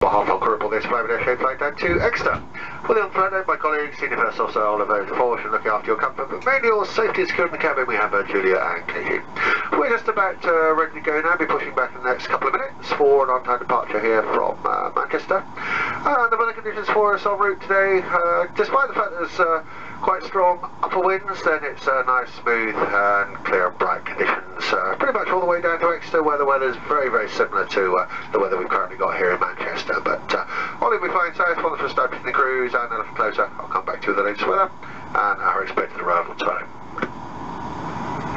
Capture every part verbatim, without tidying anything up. behalf of Cripple, this private air show flight down to Exeter. Fully on flight down, my colleague, Senior First Officer Oliver Vosforge, and looking after your comfort, but mainly your safety, security in the cabin, we have uh, Julia and Katie. We're just about uh, ready to go now, be pushing back in the next couple of minutes for an on-time departure here from uh, Manchester. And the weather conditions for us en route today, uh, despite the fact there's uh, quite strong upper winds, then it's uh, nice, smooth, and clear and bright conditions uh, pretty much all the way down to Exeter, where the weather is very, very similar to uh, the weather we've currently got here in Manchester. But uh, Ollie will be flying south for the first time to the cruise, and a little closer I'll come back to the latest weather and our expected arrival time.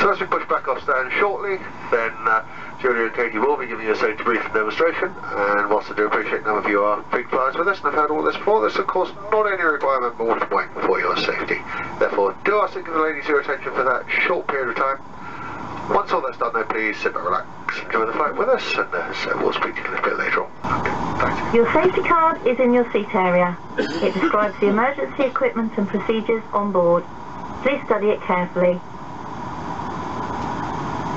So as we push back off stand shortly, then uh, Julia and Katie will be giving you a safety brief and demonstration, and whilst I do appreciate none of you are big flyers with us and have heard all this before, there's of course not any requirement more than waiting for your safety. Therefore do ask the ladies your attention for that short period of time. Once all that's done though, please sit back, relax, enjoy the flight with us, and uh, so we'll speak to you a little bit later on. Okay, your safety card is in your seat area. It describes the emergency equipment and procedures on board. Please study it carefully.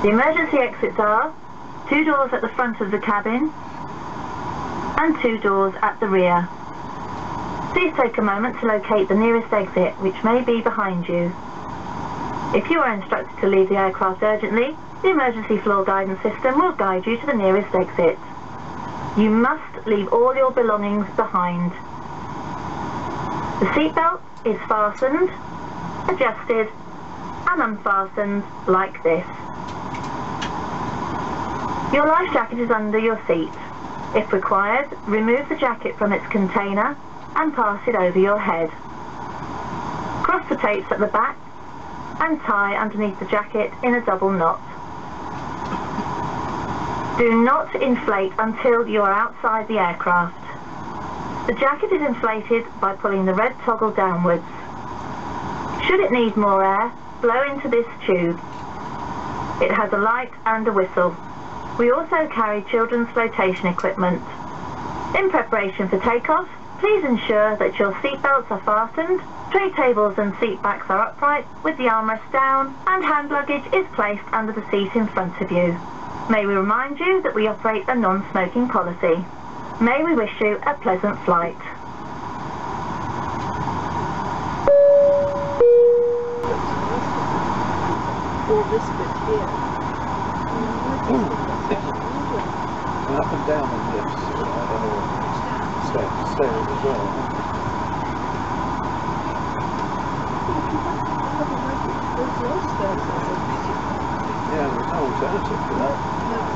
The emergency exits are two doors at the front of the cabin and two doors at the rear. Please take a moment to locate the nearest exit, which may be behind you. If you are instructed to leave the aircraft urgently, the emergency floor guidance system will guide you to the nearest exit. You must leave all your belongings behind. The seatbelt is fastened, adjusted, and unfastened like this. Your life jacket is under your seat. If required, remove the jacket from its container and pass it over your head. Cross the tapes at the back and tie underneath the jacket in a double knot. Do not inflate until you are outside the aircraft. The jacket is inflated by pulling the red toggle downwards. Should it need more air, blow into this tube. It has a light and a whistle. We also carry children's flotation equipment. In preparation for takeoff, please ensure that your seatbelts are fastened, tray tables and seat backs are upright with the armrest down, and hand luggage is placed under the seat in front of you. May we remind you that we operate a non-smoking policy. May we wish you a pleasant flight. Or this bit here. And up and down on this, uh, stairs, stairs as well. Yeah, there's no alternative for that.